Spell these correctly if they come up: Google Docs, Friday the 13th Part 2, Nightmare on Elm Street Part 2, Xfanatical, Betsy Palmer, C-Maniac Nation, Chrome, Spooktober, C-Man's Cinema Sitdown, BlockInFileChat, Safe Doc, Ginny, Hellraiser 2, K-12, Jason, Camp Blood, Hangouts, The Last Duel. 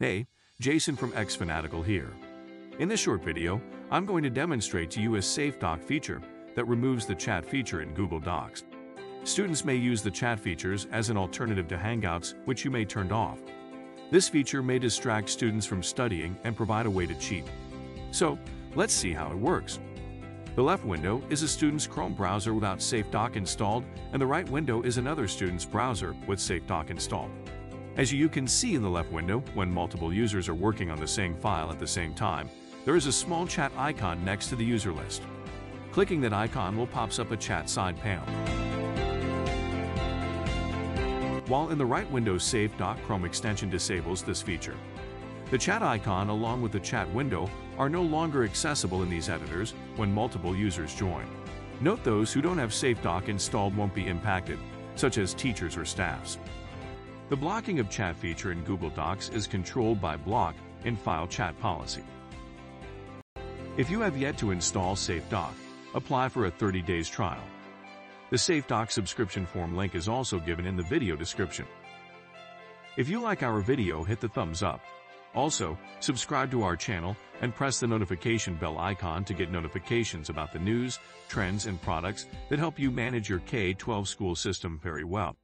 Hey, Jason from Xfanatical here. In this short video, I'm going to demonstrate to you a Safe Doc feature that removes the chat feature in Google Docs. Students may use the chat features as an alternative to Hangouts, which you may turn off. This feature may distract students from studying and provide a way to cheat. So, let's see how it works. The left window is a student's Chrome browser without Safe Doc installed, and the right window is another student's browser with Safe Doc installed. As you can see in the left window, when multiple users are working on the same file at the same time, there is a small chat icon next to the user list. Clicking that icon will pop up a chat side panel. While in the right window, Safe Doc Chrome extension disables this feature. The chat icon along with the chat window are no longer accessible in these editors when multiple users join. Note those who don't have Safe Doc installed won't be impacted, such as teachers or staffs. The blocking of chat feature in Google Docs is controlled by block in file chat policy. If you have yet to install Safe Doc, apply for a 30-day trial. The Safe Doc subscription form link is also given in the video description. If you like our video, hit the thumbs up. Also, subscribe to our channel and press the notification bell icon to get notifications about the news, trends, and products that help you manage your K-12 school system very well.